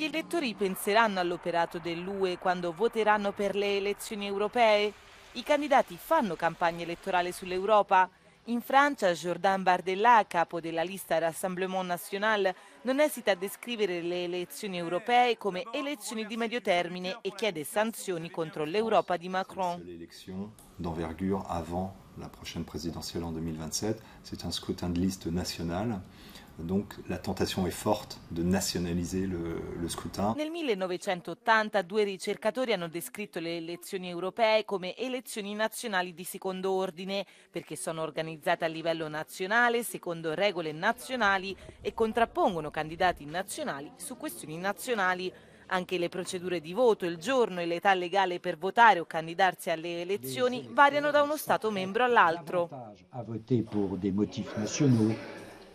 Gli elettori penseranno all'operato dell'UE quando voteranno per le elezioni europee? I candidati fanno campagna elettorale sull'Europa? In Francia, Jordan Bardella, capo della lista Rassemblement National, non esita a descrivere le elezioni europee come elezioni di medio termine e chiede sanzioni contro l'Europa di Macron. L'elezione d'envergure avant la prochaine présidentielle en 2027, c'est un scrutin de liste national. Donc la tentation est forte de nationaliser le scrutin. Nel 1980 due ricercatori hanno descritto le elezioni europee come elezioni nazionali di secondo ordine, perché sono organizzate a livello nazionale secondo regole nazionali e contrappongono candidati nazionali su questioni nazionali. Anche le procedure di voto, il giorno e l'età legale per votare o candidarsi alle elezioni variano da uno Stato membro all'altro.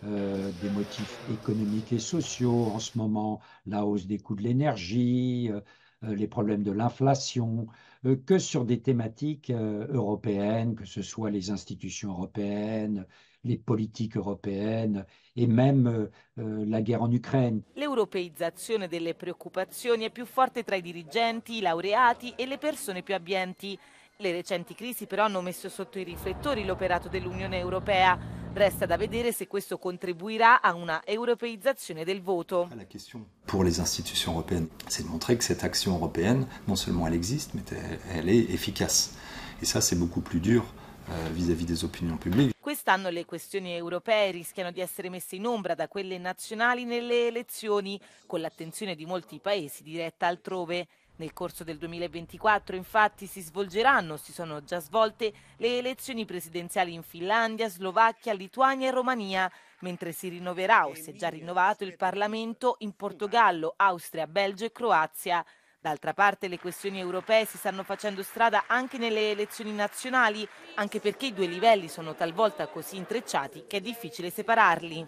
Des motifs économiques et sociaux, en ce moment la hausse des coûts de l'énergie, les problèmes de l'inflation, que sur des thématiques européennes, que ce soit les institutions européennes, les politiques européennes et même la guerre en Ukraine. L'europeizzazione delle preoccupazioni è più forte tra i dirigenti, i laureati e le persone più abbienti. Le recenti crisi però hanno messo sotto i riflettori l'operato dell'Unione Europea. Resta da vedere se questo contribuirà a una europeizzazione del voto. La question pour les institutions européennes, c'est de montrer que cette action européenne, non seulement elle existe, mais elle est efficace. Et ça, c'est beaucoup plus dur vis-à-vis des opinions publiques. Quest'anno le questioni europee rischiano di essere messe in ombra da quelle nazionali nelle elezioni, con l'attenzione di molti paesi diretta altrove. Nel corso del 2024, infatti, si sono già svolte le elezioni presidenziali in Finlandia, Slovacchia, Lituania e Romania, mentre si rinnoverà o si è già rinnovato il Parlamento in Portogallo, Austria, Belgio e Croazia. D'altra parte, le questioni europee si stanno facendo strada anche nelle elezioni nazionali, anche perché i due livelli sono talvolta così intrecciati che è difficile separarli.